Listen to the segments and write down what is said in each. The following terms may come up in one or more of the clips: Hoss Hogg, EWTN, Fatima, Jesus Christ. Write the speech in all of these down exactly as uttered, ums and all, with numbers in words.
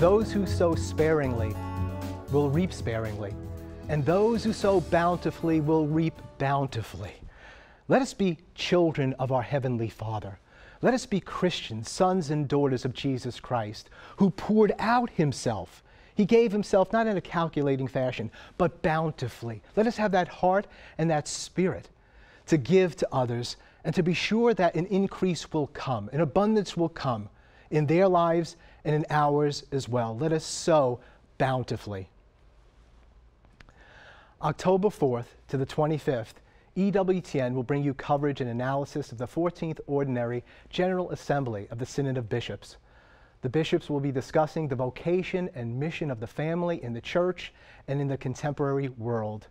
Those who sow sparingly will reap sparingly, and those who sow bountifully will reap bountifully. Let us be children of our Heavenly Father. Let us be Christians, sons and daughters of Jesus Christ, who poured out himself. He gave himself not in a calculating fashion, but bountifully. Let us have that heart and that spirit to give to others and to be sure that an increase will come, an abundance will come in their lives and in ours as well. Let us sow bountifully. October fourth to the twenty-fifth, E W T N will bring you coverage and analysis of the fourteenth Ordinary General Assembly of the Synod of Bishops. The bishops will be discussing the vocation and mission of the family in the Church and in the contemporary world.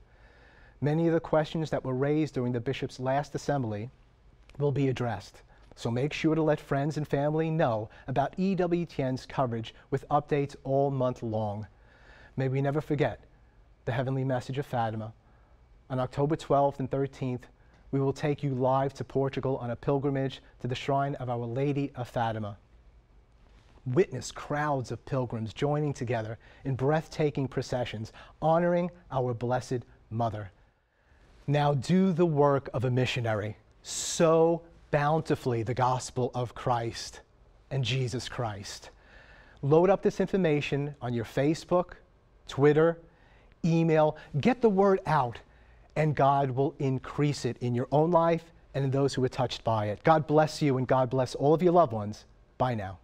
Many of the questions that were raised during the bishops' last assembly will be addressed, so make sure to let friends and family know about E W T N's coverage with updates all month long. May we never forget the heavenly message of Fatima. On October twelfth and thirteenth, we will take you live to Portugal on a pilgrimage to the shrine of Our Lady of Fatima. Witness crowds of pilgrims joining together in breathtaking processions, honoring our Blessed Mother. Now do the work of a missionary. Sow bountifully the gospel of Christ and Jesus Christ. Load up this information on your Facebook, Twitter, email. Get the word out, and God will increase it in your own life and in those who are touched by it. God bless you, and God bless all of your loved ones. Bye now.